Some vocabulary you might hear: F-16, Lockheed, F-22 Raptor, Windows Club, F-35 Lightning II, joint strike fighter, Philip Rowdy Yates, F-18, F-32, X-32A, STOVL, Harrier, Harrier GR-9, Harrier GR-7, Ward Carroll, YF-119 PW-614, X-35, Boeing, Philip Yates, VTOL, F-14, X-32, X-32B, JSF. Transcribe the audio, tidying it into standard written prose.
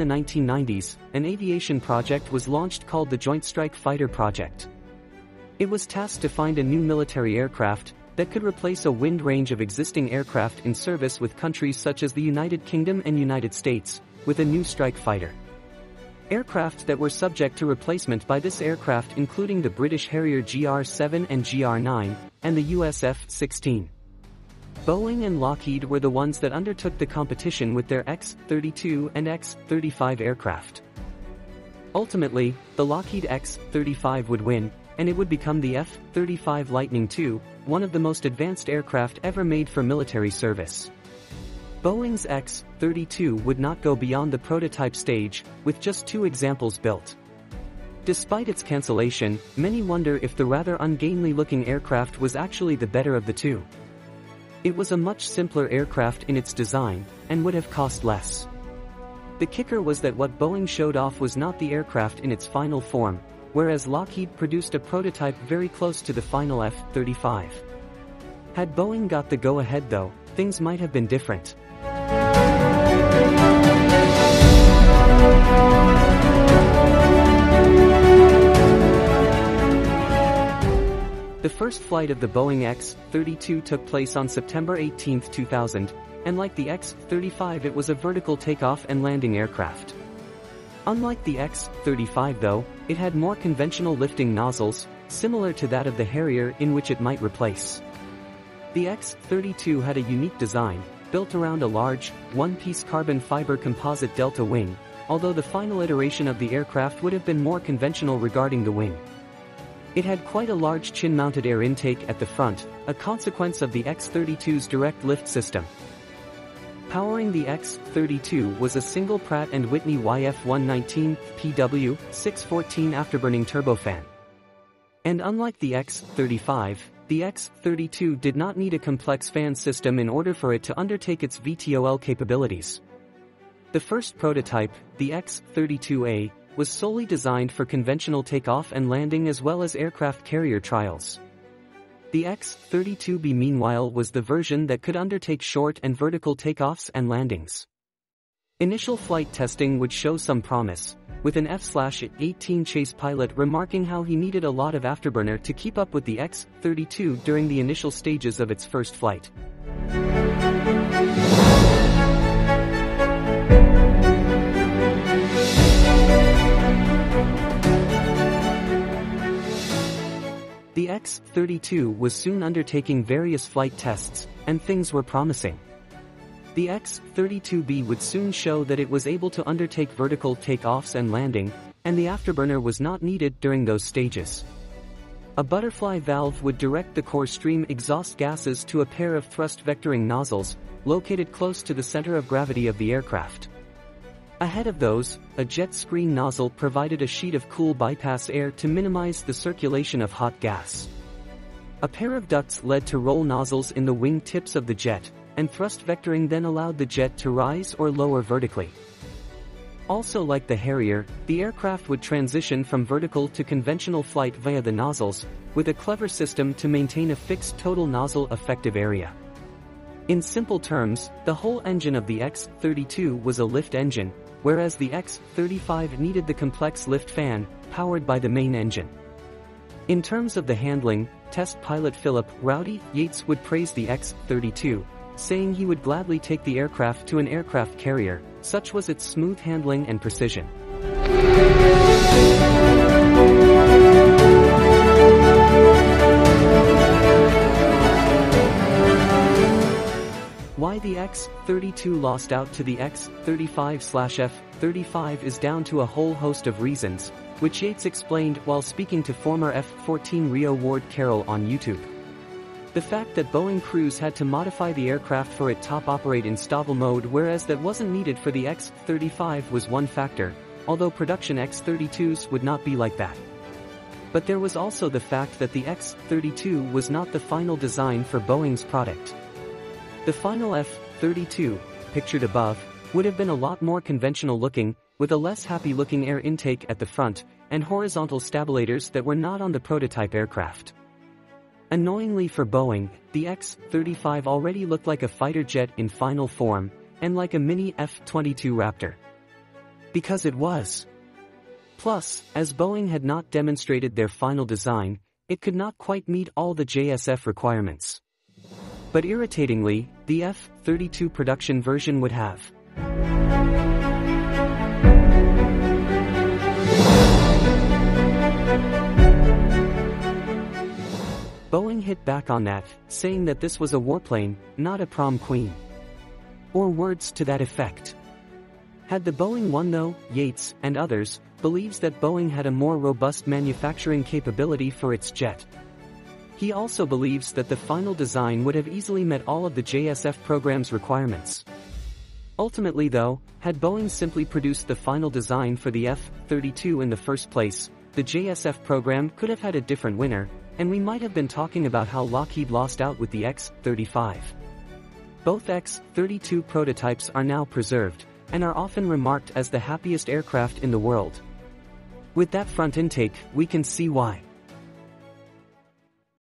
in the 1990s, an aviation project was launched called the Joint Strike Fighter project. It was tasked to find a new military aircraft that could replace a wide range of existing aircraft in service with countries such as the United Kingdom and United States, with a new strike fighter. Aircraft that were subject to replacement by this aircraft including the British Harrier GR-7 and GR-9, and the US F-16. Boeing and Lockheed were the ones that undertook the competition with their X-32 and X-35 aircraft. Ultimately, the Lockheed X-35 would win, and it would become the F-35 Lightning II, one of the most advanced aircraft ever made for military service. Boeing's X-32 would not go beyond the prototype stage, with just 2 examples built. Despite its cancellation, many wonder if the rather ungainly-looking aircraft was actually the better of the two. It was a much simpler aircraft in its design, and would have cost less. The kicker was that what Boeing showed off was not the aircraft in its final form, whereas Lockheed produced a prototype very close to the final F-35. Had Boeing got the go-ahead though, things might have been different. The first flight of the Boeing X-32 took place on September 18, 2000, and like the X-35 it was a vertical takeoff and landing aircraft. Unlike the X-35 though, it had more conventional lifting nozzles, similar to that of the Harrier in which it might replace. The X-32 had a unique design, built around a large, one-piece carbon fiber composite delta wing, although the final iteration of the aircraft would have been more conventional regarding the wing. It had quite a large chin-mounted air intake at the front, a consequence of the X-32's direct lift system. Powering the X-32 was a single Pratt & Whitney YF-119 PW-614 afterburning turbofan. And unlike the X-35, the X-32 did not need a complex fan system in order for it to undertake its VTOL capabilities. The first prototype, the X-32A, was solely designed for conventional takeoff and landing as well as aircraft carrier trials. The X-32B meanwhile was the version that could undertake short and vertical takeoffs and landings. Initial flight testing would show some promise, with an F-18 chase pilot remarking how he needed a lot of afterburner to keep up with the X-32 during the initial stages of its first flight. The X-32 was soon undertaking various flight tests, and things were promising. The X-32B would soon show that it was able to undertake vertical takeoffs and landing, and the afterburner was not needed during those stages. A butterfly valve would direct the core stream exhaust gases to a pair of thrust vectoring nozzles, located close to the center of gravity of the aircraft. Ahead of those, a jet screen nozzle provided a sheet of cool bypass air to minimize the circulation of hot gas. A pair of ducts led to roll nozzles in the wing tips of the jet, and thrust vectoring then allowed the jet to rise or lower vertically. Also like the Harrier, the aircraft would transition from vertical to conventional flight via the nozzles, with a clever system to maintain a fixed total nozzle effective area. In simple terms, the whole engine of the X-32 was a lift engine, whereas the X-35 needed the complex lift fan, powered by the main engine. In terms of the handling, test pilot Philip "Rowdy" Yates would praise the X-32, saying he would gladly take the aircraft to an aircraft carrier, such was its smooth handling and precision. Why the X-32 lost out to the X-35/F-35 is down to a whole host of reasons, which Yates explained while speaking to former F-14 Rio Ward Carroll on YouTube. The fact that Boeing crews had to modify the aircraft for it top operate in STOVL mode whereas that wasn't needed for the X-35 was one factor, although production X-32s would not be like that. But there was also the fact that the X-32 was not the final design for Boeing's product. The final F-32, pictured above, would have been a lot more conventional looking, with a less happy looking air intake at the front, and horizontal stabilators that were not on the prototype aircraft. Annoyingly for Boeing, the X-35 already looked like a fighter jet in final form, and like a mini F-22 Raptor. Because it was. Plus, as Boeing had not demonstrated their final design, it could not quite meet all the JSF requirements. But irritatingly, the F-32 production version would have. Boeing hit back on that, saying that this was a warplane, not a prom queen. Or words to that effect. Had the Boeing won though, Yates, and others, believes that Boeing had a more robust manufacturing capability for its jet. He also believes that the final design would have easily met all of the JSF program's requirements. Ultimately though, had Boeing simply produced the final design for the F-32 in the first place, the JSF program could have had a different winner, and we might have been talking about how Lockheed lost out with the X-35. Both X-32 prototypes are now preserved, and are often remarked as the happiest aircraft in the world. With that front intake, we can see why.